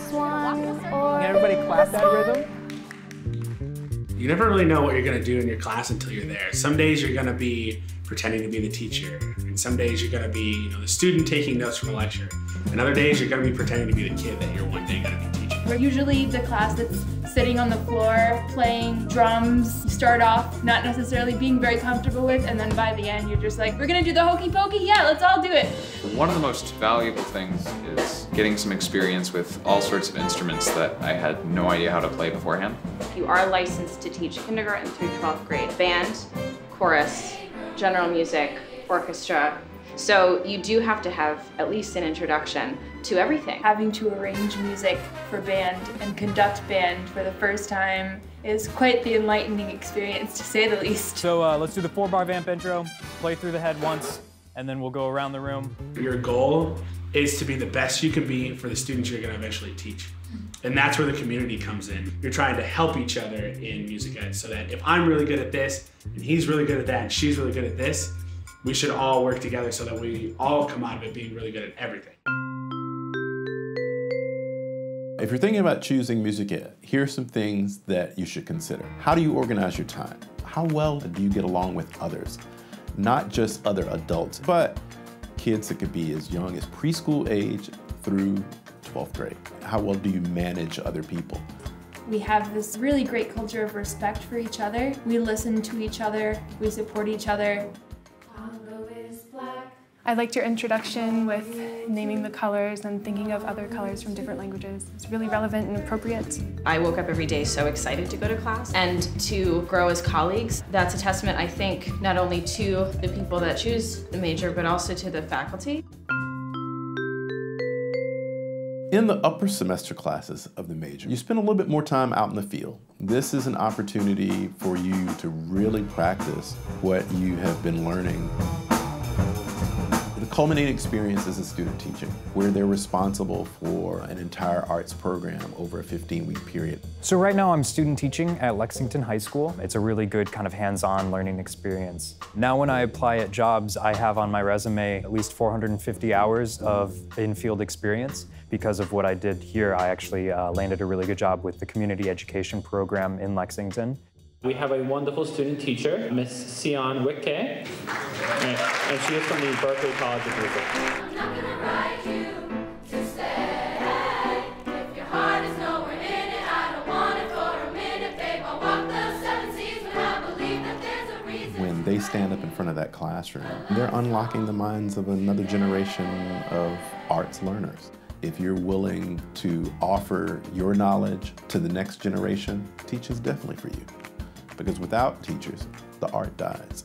this one, or everybody clap that rhythm. You never really know what you're gonna do in your class until you're there. Some days you're gonna be pretending to be the teacher, and some days you're gonna be, the student taking notes from a lecture, and other days you're gonna be pretending to be the kid that you're one day gonna be teaching. We're usually the class that's sitting on the floor playing drums. You start off not necessarily being very comfortable with, and then by the end you're just like, we're gonna do the hokey pokey? Yeah, let's all do it. One of the most valuable things is getting some experience with all sorts of instruments that I had no idea how to play beforehand. You are licensed to teach kindergarten through 12th grade. Band, chorus, general music, orchestra. So you do have to have at least an introduction to everything. Having to arrange music for band and conduct band for the first time is quite the enlightening experience, to say the least. So let's do the 4-bar vamp intro, play through the head once, and then we'll go around the room. Your goal is to be the best you can be for the students you're going to eventually teach. And that's where the community comes in. You're trying to help each other in music ed so that if I'm really good at this, and he's really good at that, and she's really good at this, we should all work together so that we all come out of it being really good at everything. If you're thinking about choosing music ed, here are some things that you should consider. How do you organize your time? How well do you get along with others? Not just other adults, but kids that could be as young as preschool age through 12th grade. How well do you manage other people? We have this really great culture of respect for each other. We listen to each other, we support each other. I liked your introduction with naming the colors and thinking of other colors from different languages. It's really relevant and appropriate. I woke up every day so excited to go to class and to grow as colleagues. That's a testament, I think, not only to the people that choose the major, but also to the faculty. In the upper semester classes of the major, you spend a little bit more time out in the field. This is an opportunity for you to really practice what you have been learning. The culminating experience is a student teaching, where they're responsible for an entire arts program over a 15-week period. So right now I'm student teaching at Lexington High School. It's a really good kind of hands-on learning experience. Now when I apply at jobs, I have on my resume at least 450 hours of in-field experience. Because of what I did here, I actually landed a really good job with the community education program in Lexington. We have a wonderful student teacher, Miss Cian Wicke, and she is from the Berklee College of Music. I'm not gonna write you to stay. If your heart is nowhere in it, I don't want it for a minute, babe. I walk those 7 seas, but I believe that there's a reason. When they stand up in front of that classroom, they're unlocking the minds of another generation of arts learners. If you're willing to offer your knowledge to the next generation, teaching's definitely for you. Because without teachers, the art dies.